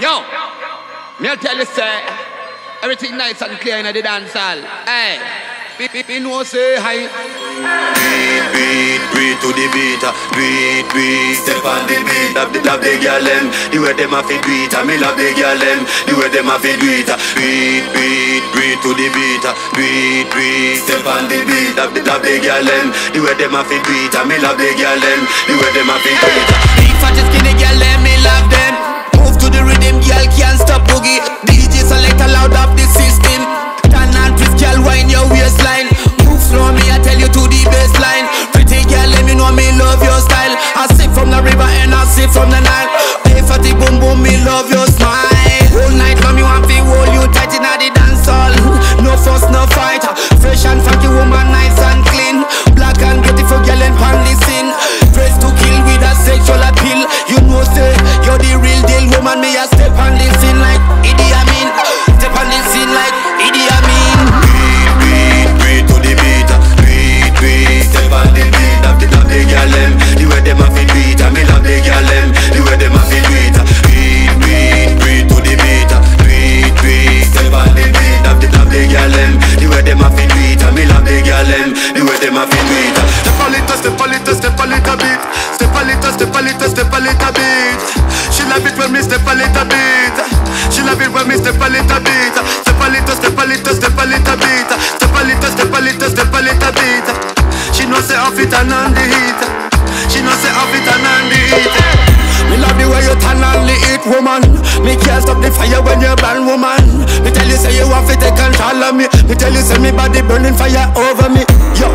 Yo, me I tell you, sir, everything nice and clear in the dance hall. Hey, we know, say hi. Beat, beat to the beat, beat, beat. Step on the beat, love the girl them. The way them a fi do it, me love the girl them. The way them a fi do it, beat, beat, beat to the beat, beat, beat. Step on the beat, love the girl them. The way them a fi do it, me love the girl them. The way them a fi do it. Big fat skinny girl them, me love them. Move to the rhythm, girl can't stop boogie. DJ select a loud up the system. Turn and twist, girl wind your waistline. Move slow, me I tell you to the baseline. Pretty girl, let me know me love your style. I sip from the river and I sip from the Nile. Pay for the boom boom, me love your smile. Whole night long, you want me hold you tight in the dance hall. No fuss, no fight. Fresh and funky woman, nice and clean. Black and beautiful girl and pan the scene. Dressed to kill with a sexual appeal. You know say you're the real deal woman. Me a step on the scene like Idi Amin. Step on the scene like Idi Amin. Beat, beat, beat to the beat. Beat, beat, step on the beat. Love the girl them. The way them a fi beat, I me love the girl them. The way them a fi beat. Beat, beat, beat to the beat. Beat, beat, step on the beat. Love the girl them. The way them a fi beat, I me love the girl them. The way them a fi beat. Step on it, step on it, step on it a bit. Step a little, step a little, step a little bit. She love it when me step a little bit. She love it when me step a little bit. Step a little, step a little, step a little bit. Step a little, step a little, step a little bit. She knows the outfit and on the heat. She knows the outfit and on the heat. Me love the way you turn on the heat, woman. Me can't stop the fire when you're burn, woman. Me tell you say you want to take control of me. Me tell you say me body burning fire over me. Yo,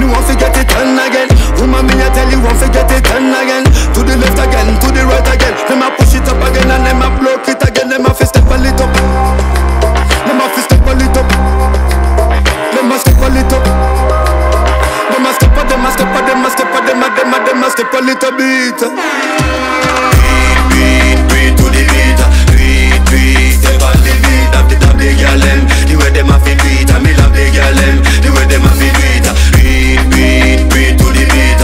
me want to get it done again. Woman, me I tell you won't forget it done again. To the left again, to the right again. Them I push it up again and them I block it again. Them I fist step a little up. Them I fist step a little up. Them I step a little up. Them I step up, them I step up, them I step up, them I step a little bit. Beat, beat, beat to the beat. Beat, beat, step on the beat. Love the girl them, the way them a fi beat. I me love the girl them, the way them a fi beat. Beat, beat, beat to the beat.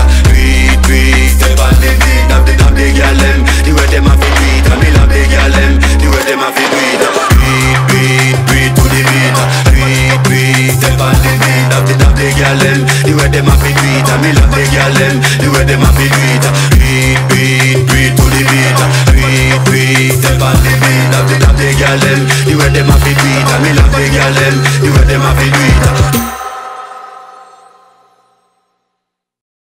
Love the girl them, the way them a fi beat. I me love the girl them, the way them a fi beat. Beat, beat, beat to the beat. Beat, beat, step on the beat. Love the girl them, the way them a fi beat. I me love the girl them, the way them a fi beat. Beat, beat, beat to the beat. Beat, beat, step on the beat. Love the girl them, the way them a fi beat. I me love the girl them, the way them a fi beat.